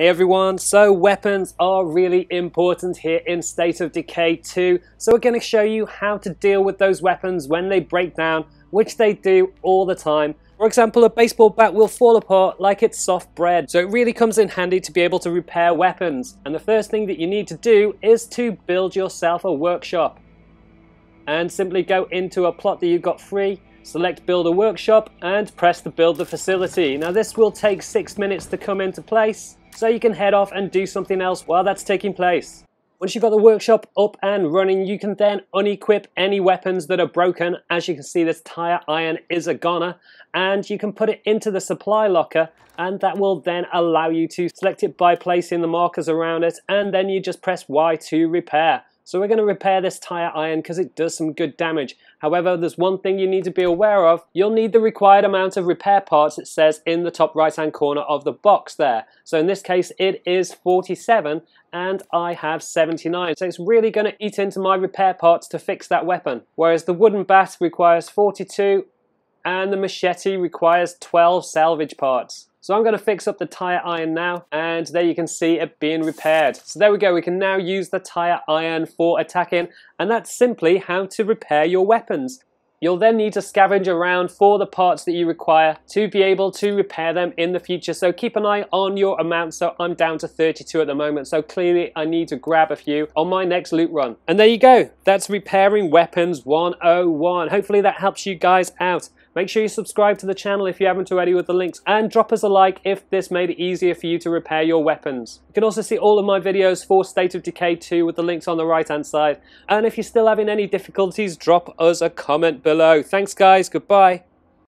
Hey everyone, so weapons are really important here in State of Decay 2, so we're going to show you how to deal with those weapons when they break down, which they do all the time. For example, a baseball bat will fall apart like it's soft bread, so it really comes in handy to be able to repair weapons. And the first thing that you need to do is to build yourself a workshop. And simply go into a plot that you've got free, select build a workshop and press the build the facility. Now this will take 6 minutes to come into place, so you can head off and do something else while that's taking place. Once you've got the workshop up and running, you can then unequip any weapons that are broken. As you can see, this tire iron is a goner, and you can put it into the supply locker, and that will then allow you to select it by placing the markers around it, and then you just press Y to repair. So we're going to repair this tire iron because it does some good damage. However, there's one thing you need to be aware of. You'll need the required amount of repair parts, it says in the top right hand corner of the box there. So in this case it is 47 and I have 79. So it's really going to eat into my repair parts to fix that weapon. Whereas the wooden bat requires 42 and the machete requires 12 salvage parts. So I'm going to fix up the tire iron now, and there you can see it being repaired. So there we go, we can now use the tire iron for attacking, and that's simply how to repair your weapons. You'll then need to scavenge around for the parts that you require to be able to repair them in the future. So keep an eye on your amount. So I'm down to 32 at the moment. So clearly I need to grab a few on my next loot run. And there you go. That's repairing weapons 101. Hopefully that helps you guys out. Make sure you subscribe to the channel if you haven't already with the links, and drop us a like if this made it easier for you to repair your weapons. You can also see all of my videos for State of Decay 2 with the links on the right hand side. And if you're still having any difficulties, drop us a comment below. Thanks guys, goodbye.